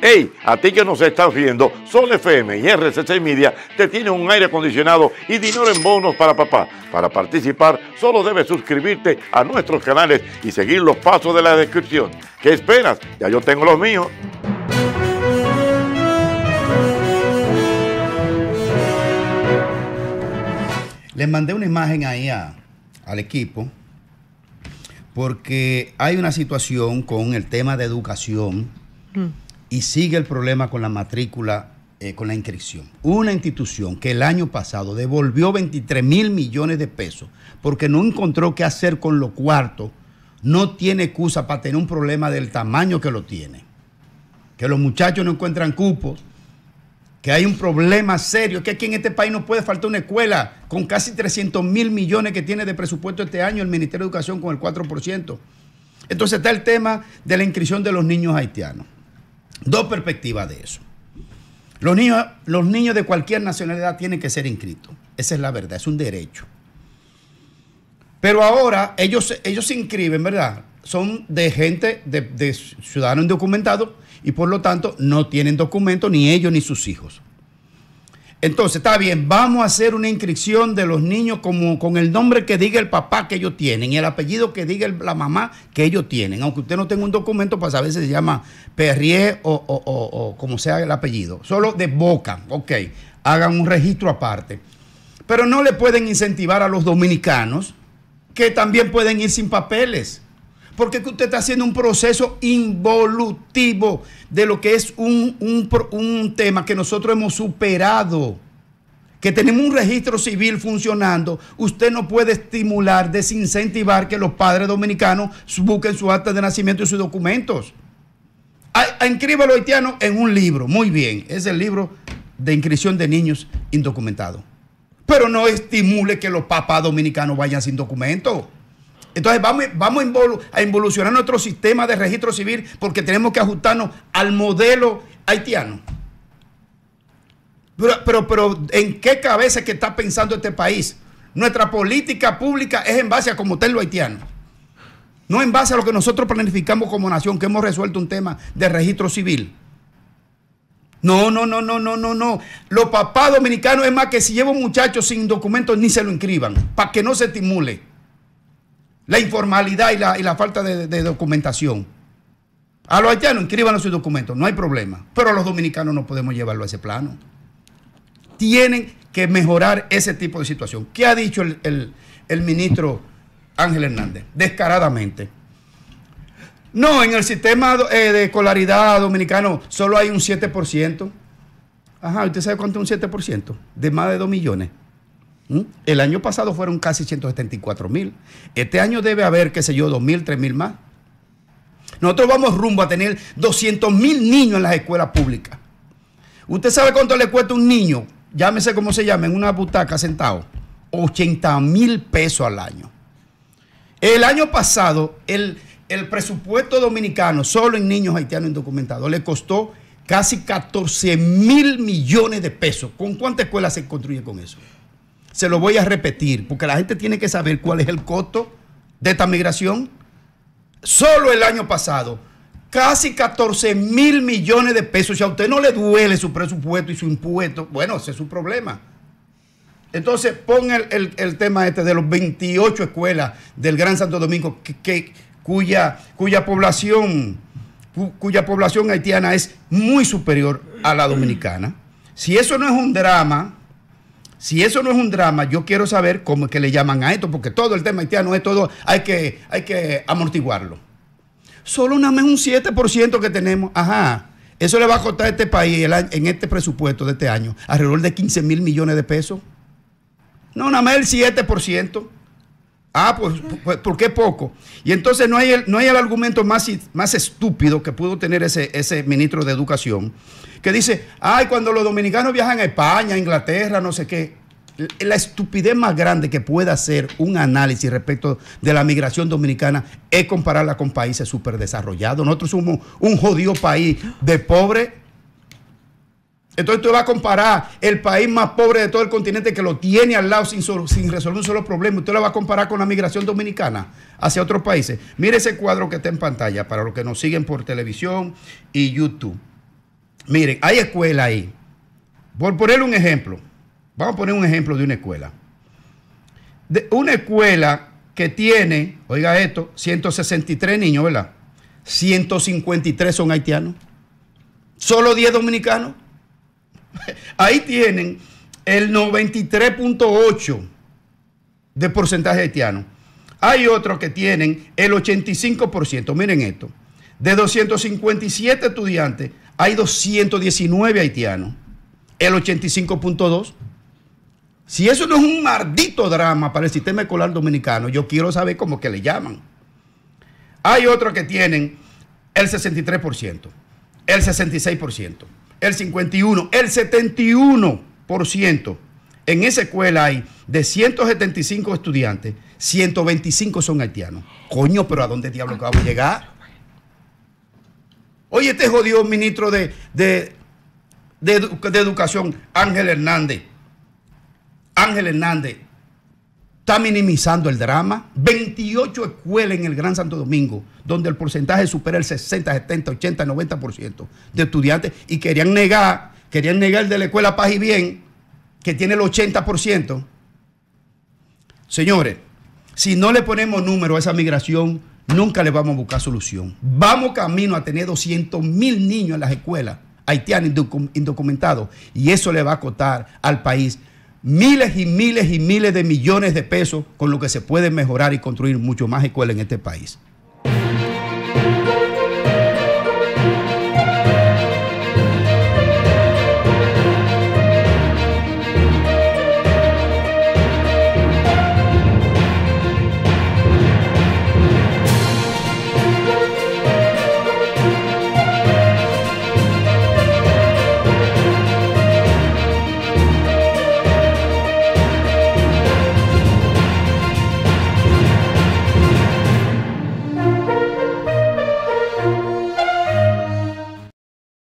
Hey, a ti que nos estás viendo, Sol FM y RCC Media te tiene un aire acondicionado y dinero en bonos para papá. Para participar, solo debes suscribirte a nuestros canales y seguir los pasos de la descripción. ¿Qué esperas? Ya yo tengo los míos. Les mandé una imagen ahí al equipo porque hay una situación con el tema de educación y sigue el problema con la matrícula, con la inscripción. Una institución que el año pasado devolvió 23.000 millones de pesos porque no encontró qué hacer con los cuartos, no tiene excusa para tener un problema del tamaño que lo tiene. Que los muchachos no encuentran cupos, que hay un problema serio, que aquí en este país no puede faltar una escuela con casi 300.000 millones que tiene de presupuesto este año el Ministerio de Educación con el 4%. Entonces está el tema de la inscripción de los niños haitianos. Dos perspectivas de eso. Los niños de cualquier nacionalidad tienen que ser inscritos. Esa es la verdad, es un derecho. Pero ahora ellos se inscriben, ¿verdad? Son de gente, de ciudadanos indocumentados, y por lo tanto no tienen documento ni ellos ni sus hijos. Entonces, está bien, vamos a hacer una inscripción de los niños con el nombre que diga el papá que ellos tienen y el apellido que diga la mamá que ellos tienen, aunque usted no tenga un documento para saber si se llama Perrier o como sea el apellido, solo de boca, ok, hagan un registro aparte. Pero no le pueden incentivar a los dominicanos que también pueden ir sin papeles, porque usted está haciendo un proceso involutivo de lo que es un tema que nosotros hemos superado, que tenemos un registro civil funcionando. Usted no puede estimular, desincentivar que los padres dominicanos busquen su acta de nacimiento y sus documentos. Inscribe a los haitianos en un libro, muy bien, es el libro de inscripción de niños indocumentados, pero no estimule que los papás dominicanos vayan sin documento. Entonces vamos a involucionar nuestro sistema de registro civil porque tenemos que ajustarnos al modelo haitiano. Pero ¿en qué cabeza que está pensando este país? Nuestra política pública es en base a cómo está lo haitiano, no en base a lo que nosotros planificamos como nación, que hemos resuelto un tema de registro civil. No. Los papás dominicanos, es más, que si llevan muchachos sin documentos ni se lo inscriban, para que no se estimule la informalidad y la falta de documentación. A los haitianos, inscríbanos sus documentos, no hay problema. Pero a los dominicanos no podemos llevarlo a ese plano. Tienen que mejorar ese tipo de situación. ¿Qué ha dicho el ministro Ángel Hernández? Descaradamente. No, en el sistema de escolaridad dominicano solo hay un 7%. Ajá, ¿usted sabe cuánto es un 7%? De más de 2 millones. El año pasado fueron casi 174.000. Este año debe haber, qué sé yo, 2.000, 3.000 más. Nosotros vamos rumbo a tener 200.000 niños en las escuelas públicas. ¿Usted sabe cuánto le cuesta un niño, llámese como se llame, en una butaca sentado? 80.000 pesos al año. El año pasado, el presupuesto dominicano, solo en niños haitianos indocumentados, le costó casi 14.000 millones de pesos. ¿Con cuántas escuelas se construye con eso? Se lo voy a repetir, porque la gente tiene que saber cuál es el costo de esta migración. Solo el año pasado, casi 14.000 millones de pesos. Si a usted no le duele su presupuesto y su impuesto, bueno, ese es su problema. Entonces, ponga el tema este de los 28 escuelas del Gran Santo Domingo, cuya población haitiana es muy superior a la dominicana. Si eso no es un drama... yo quiero saber cómo es que le llaman a esto, porque todo el tema haitiano es todo, hay que amortiguarlo. Solo nada más un 7% que tenemos. Ajá, eso le va a costar a este país en este presupuesto de este año alrededor de 15.000 millones de pesos. No, nada más el 7%. Ah, pues ¿por qué poco? Y entonces no hay el argumento más estúpido que pudo tener ese ministro de Educación, que dice, ay, cuando los dominicanos viajan a España, a Inglaterra, no sé qué. La estupidez más grande que pueda hacer un análisis respecto de la migración dominicana es compararla con países superdesarrollados. Nosotros somos un jodido país de pobres. Entonces tú vas a comparar el país más pobre de todo el continente, que lo tiene al lado sin resolver un solo problema. Usted lo va a comparar con la migración dominicana hacia otros países. Mire ese cuadro que está en pantalla para los que nos siguen por televisión y YouTube. Miren, hay escuelas ahí. Por poner un ejemplo, vamos a poner un ejemplo de una escuela. De una escuela que tiene, oiga esto, 163 niños, ¿verdad? 153 son haitianos. Solo 10 dominicanos. Ahí tienen el 93.8% de porcentaje haitiano. Hay otros que tienen el 85%. Miren esto. De 257 estudiantes, hay 219 haitianos. El 85.2%. Si eso no es un maldito drama para el sistema escolar dominicano, yo quiero saber cómo que le llaman. Hay otros que tienen el 63%, el 66%, el 51%, el 71%. En esa escuela hay de 175 estudiantes, 125 son haitianos. Coño, pero ¿a dónde diablo acabo de llegar? Oye, este jodido ministro de Educación, Ángel Hernández está minimizando el drama. 28 escuelas en el Gran Santo Domingo, donde el porcentaje supera el 60, 70, 80, 90% de estudiantes, y querían negar el de la Escuela Paz y Bien, que tiene el 80%. Señores, si no le ponemos número a esa migración, nunca le vamos a buscar solución. Vamos camino a tener 200,000 niños en las escuelas haitianos indocumentados, y eso le va a costar al país miles y miles y miles de millones de pesos, con lo que se puede mejorar y construir mucho más escuelas en este país.